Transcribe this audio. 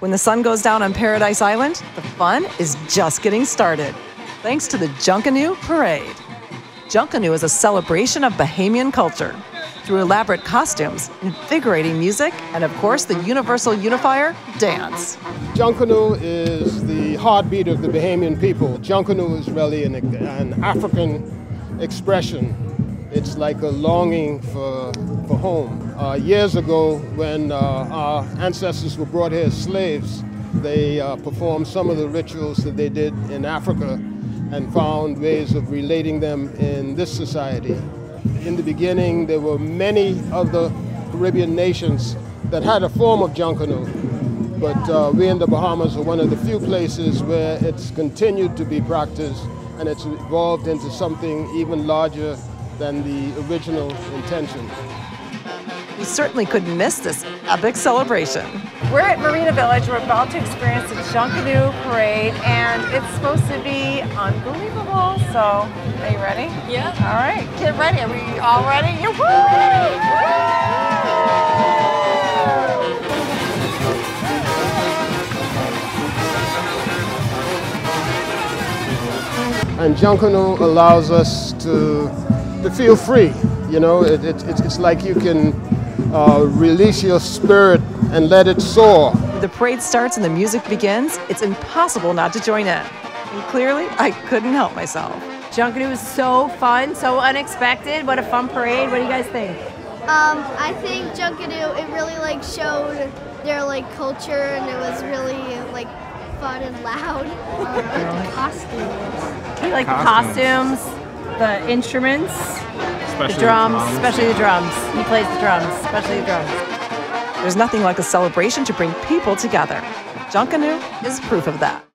When the sun goes down on Paradise Island, the fun is just getting started, thanks to the Junkanoo Parade. Junkanoo is a celebration of Bahamian culture through elaborate costumes, invigorating music, and of course the universal unifier, dance. Junkanoo is the heartbeat of the Bahamian people. Junkanoo is really an African expression. It's like a longing for home. Years ago, when our ancestors were brought here as slaves, they performed some of the rituals that they did in Africa and found ways of relating them in this society. In the beginning, there were many other Caribbean nations that had a form of Junkanoo, but we in the Bahamas are one of the few places where it's continued to be practiced, and it's evolved into something even larger than the original intention. We certainly couldn't miss this epic celebration. We're at Marina Village. We're about to experience the Junkanoo Parade, and it's supposed to be unbelievable. So, are you ready? Yeah. All right, get ready. Are we all ready? Woo! And Junkanoo allows us to feel free. You know, it's like you can release your spirit and let it soar. The parade starts and the music begins. It's impossible not to join in. And clearly, I couldn't help myself. Junkanoo was so fun, so unexpected. What a fun parade. What do you guys think? I think Junkanoo, it really like showed their like culture, and it was really like fun and loud. The costumes. We like the costumes. The instruments, especially the drums, especially the drums. He plays the drums, especially the drums. There's nothing like a celebration to bring people together. Junkanoo is proof of that.